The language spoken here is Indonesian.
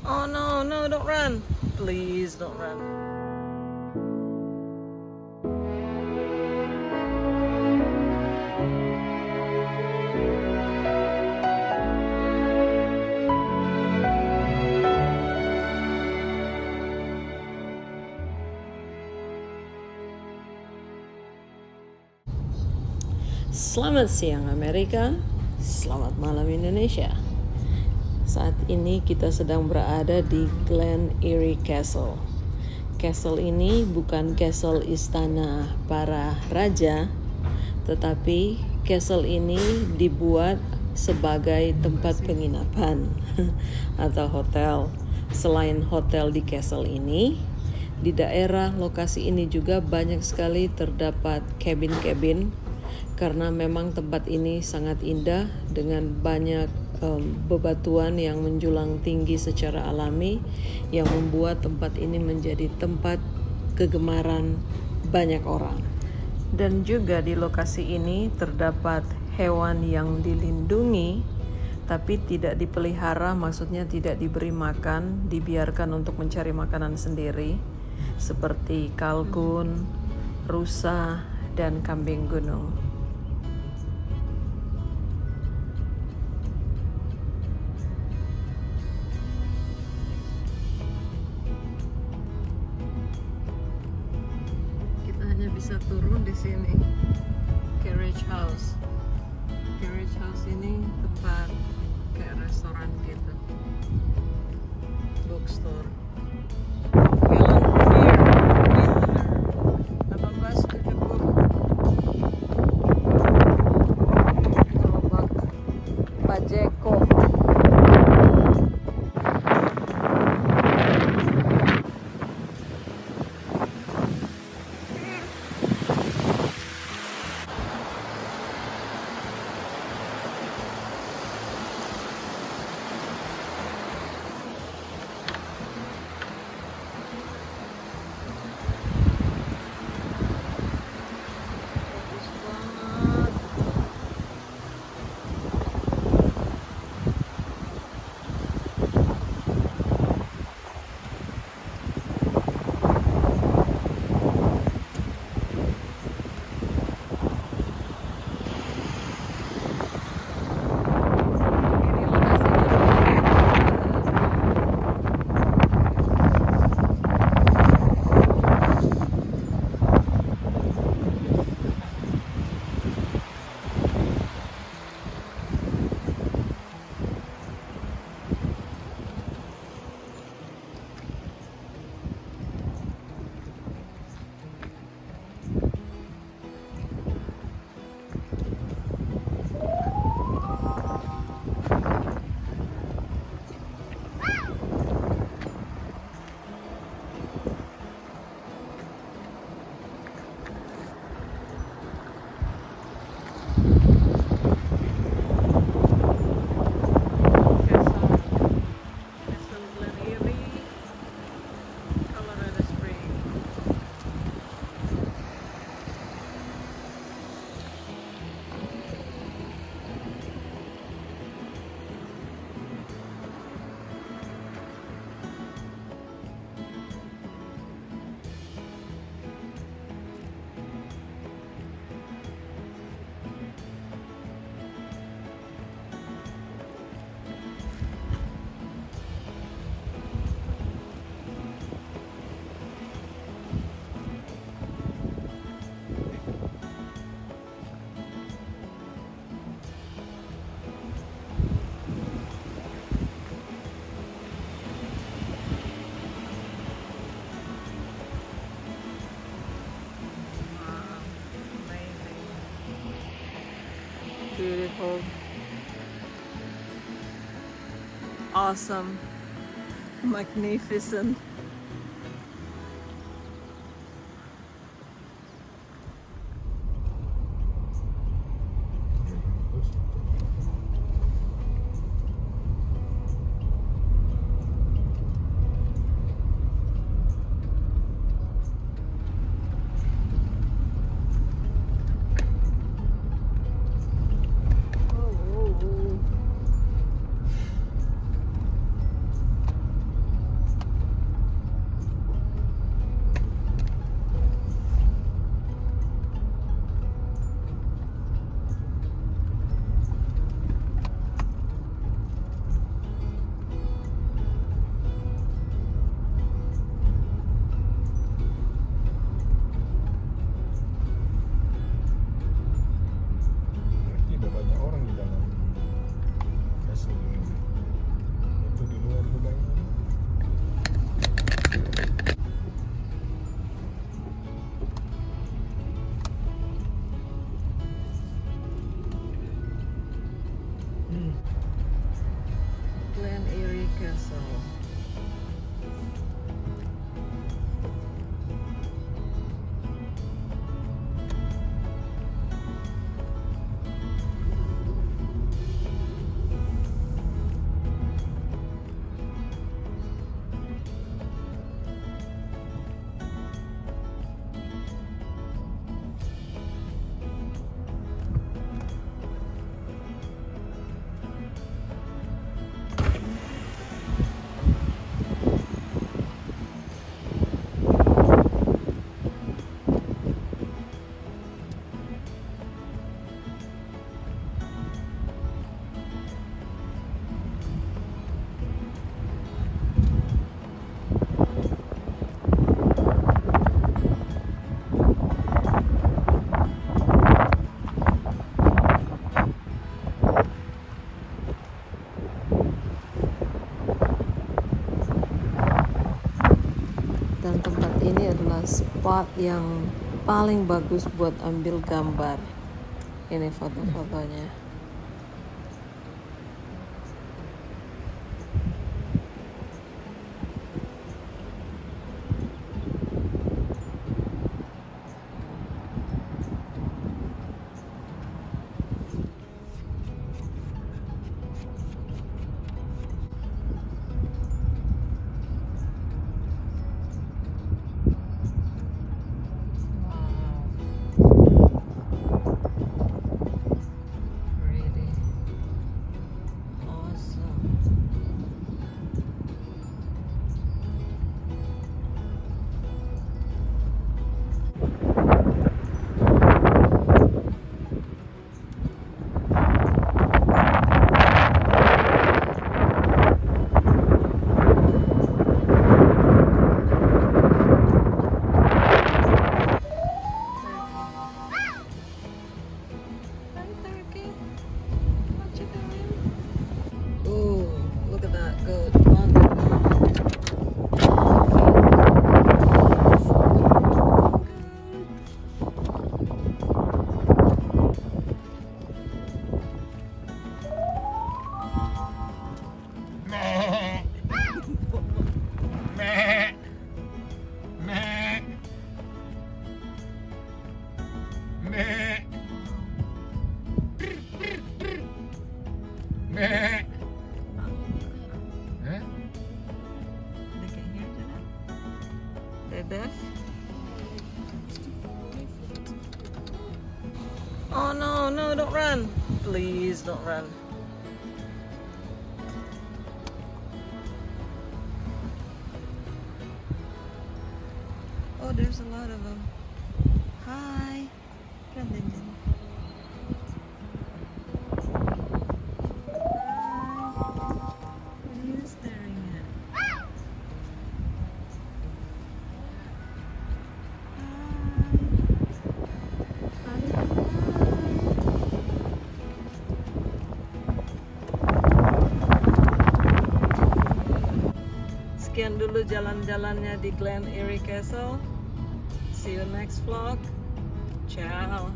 Oh no, no, don't run. Please don't run. Selamat siang Amerika, selamat malam Indonesia. Saat ini kita sedang berada di Glen Eyrie Castle. Castle ini bukan castle istana para raja, tetapi castle ini dibuat sebagai tempat penginapan atau hotel. Selain hotel di castle ini, di daerah lokasi ini juga banyak sekali terdapat cabin-cabin. Karena memang tempat ini sangat indah dengan banyak bebatuan yang menjulang tinggi secara alami yang membuat tempat ini menjadi tempat kegemaran banyak orang. Dan juga di lokasi ini terdapat hewan yang dilindungi tapi tidak dipelihara, maksudnya tidak diberi makan, dibiarkan untuk mencari makanan sendiri seperti kalkun, rusa, dan kambing gunung. Kita hanya bisa turun di sini, Carriage House. Carriage House ini tempat kayak restoran gitu, bookstore. Beautiful, awesome, magnificent. Glen Eyrie Castle. Dan tempat ini adalah spot yang paling bagus buat ambil gambar. Ini foto-fotonya. Oh no, no, don't run. Please don't run. Oh, there's a lot of them. Hi. Sekian dulu jalan-jalannya di Glen Eyrie Castle. See you next vlog. Ciao.